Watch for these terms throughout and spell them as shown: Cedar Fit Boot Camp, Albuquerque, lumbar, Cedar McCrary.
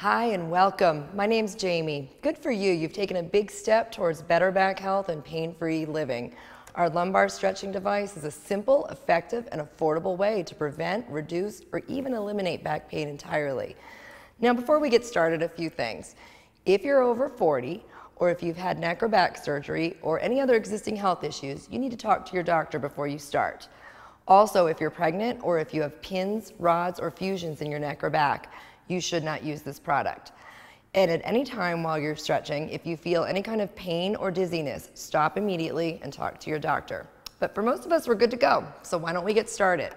Hi and welcome. My name's Jamie. Good for you. You've taken a big step towards better back health and pain-free living. Our lumbar stretching device is a simple, effective, and affordable way to prevent, reduce, or even eliminate back pain entirely. Now, before we get started, a few things. If you're over 40, or if you've had neck or back surgery, or any other existing health issues, you need to talk to your doctor before you start. Also, if you're pregnant, or if you have pins, rods, or fusions in your neck or back, you should not use this product. And at any time while you're stretching, if you feel any kind of pain or dizziness, stop immediately and talk to your doctor. But for most of us, we're good to go, so why don't we get started?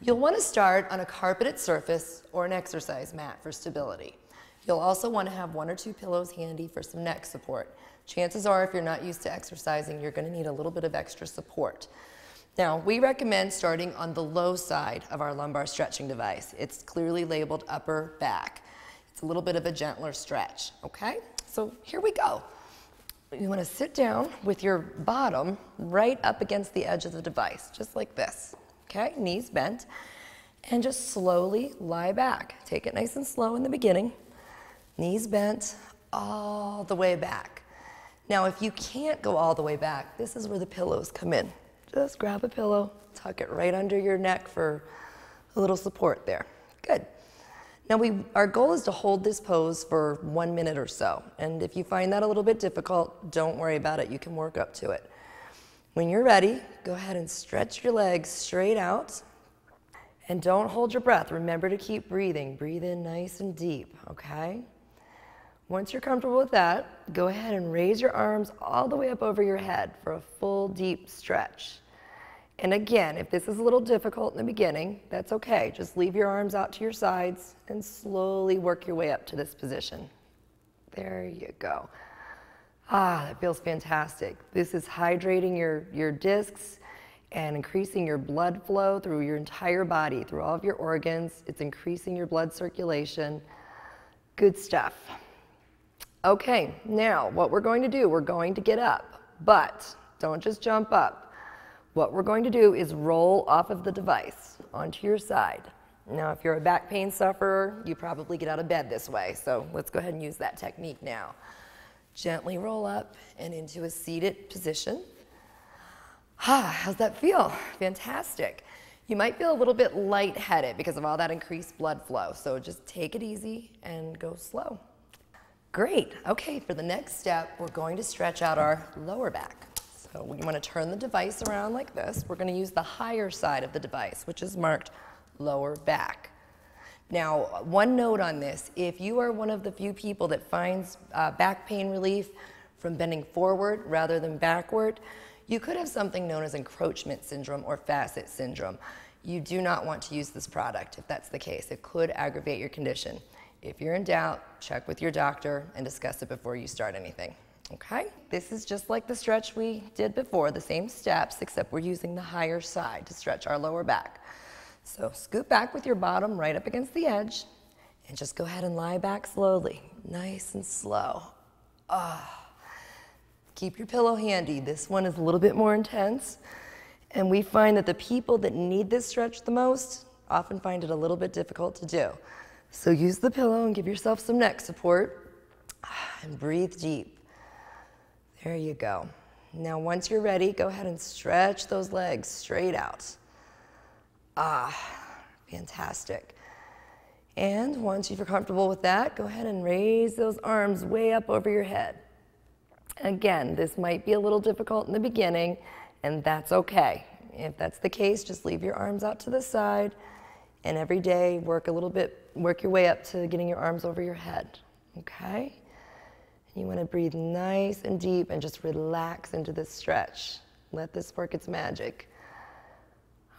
You'll want to start on a carpeted surface or an exercise mat for stability. You'll also want to have 1 or 2 pillows handy for some neck support. Chances are, if you're not used to exercising, you're going to need a little bit of extra support. Now, we recommend starting on the low side of our lumbar stretching device. It's clearly labeled upper back. It's a little bit of a gentler stretch, okay? So here we go. You want to sit down with your bottom right up against the edge of the device, just like this, okay? Knees bent, and just slowly lie back. Take it nice and slow in the beginning. Knees bent all the way back. Now, if you can't go all the way back, this is where the pillows come in. Just grab a pillow, tuck it right under your neck for a little support there. Good. Now, our goal is to hold this pose for 1 minute or so, and if you find that a little bit difficult, don't worry about it. You can work up to it. When you're ready, go ahead and stretch your legs straight out, and don't hold your breath. Remember to keep breathing. Breathe in nice and deep, okay? Once you're comfortable with that, go ahead and raise your arms all the way up over your head for a full, deep stretch. And again, if this is a little difficult in the beginning, that's okay. Just leave your arms out to your sides and slowly work your way up to this position. There you go. Ah, that feels fantastic. This is hydrating your discs and increasing your blood flow through your entire body, through all of your organs. It's increasing your blood circulation. Good stuff. Okay, now what we're going to do, we're going to get up, but don't just jump up. What we're going to do is roll off of the device onto your side. Now, if you're a back pain sufferer, you probably get out of bed this way, so let's go ahead and use that technique now. Gently roll up and into a seated position. Ah, how's that feel? Fantastic. You might feel a little bit lightheaded because of all that increased blood flow, so just take it easy and go slow. Great. Okay, for the next step, we're going to stretch out our lower back. So we want to turn the device around like this. We're going to use the higher side of the device, which is marked lower back. Now, one note on this. If you are one of the few people that finds back pain relief from bending forward rather than backward, you could have something known as encroachment syndrome or facet syndrome. You do not want to use this product if that's the case. It could aggravate your condition. If you're in doubt, check with your doctor and discuss it before you start anything, okay? This is just like the stretch we did before, the same steps, except we're using the higher side to stretch our lower back. So scoot back with your bottom right up against the edge and just go ahead and lie back slowly, nice and slow. Ah. Keep your pillow handy. This one is a little bit more intense, and we find that the people that need this stretch the most often find it a little bit difficult to do. So use the pillow and give yourself some neck support, and breathe deep. There you go. Now, once you're ready, go ahead and stretch those legs straight out. Ah, fantastic. And once you're comfortable with that, go ahead and raise those arms way up over your head. Again, this might be a little difficult in the beginning, and that's okay. If that's the case, just leave your arms out to the side, and every day work your way up to getting your arms over your head, okay? You want to breathe nice and deep and just relax into this stretch. Let this work its magic.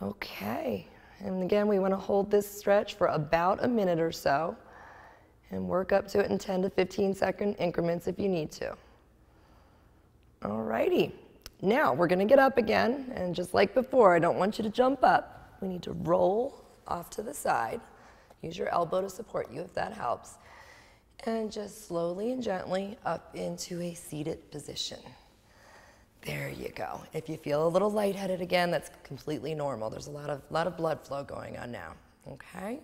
Okay, and again, we want to hold this stretch for about a minute or so, and work up to it in 10 to 15 second increments if you need to. Alrighty, now we're going to get up again, and just like before, I don't want you to jump up. We need to roll off to the side. Use your elbow to support you if that helps. And just slowly and gently up into a seated position. There you go. If you feel a little lightheaded again, that's completely normal. There's a lot of blood flow going on now, okay?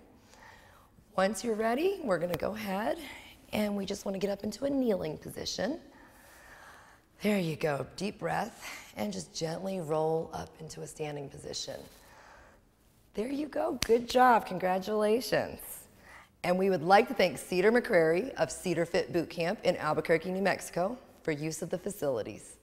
Once you're ready, we're gonna go ahead and we just wanna get up into a kneeling position. There you go, deep breath, and just gently roll up into a standing position. There you go, good job, congratulations. And we would like to thank Cedar McCrary of Cedar Fit Boot Camp in Albuquerque, New Mexico for use of the facilities.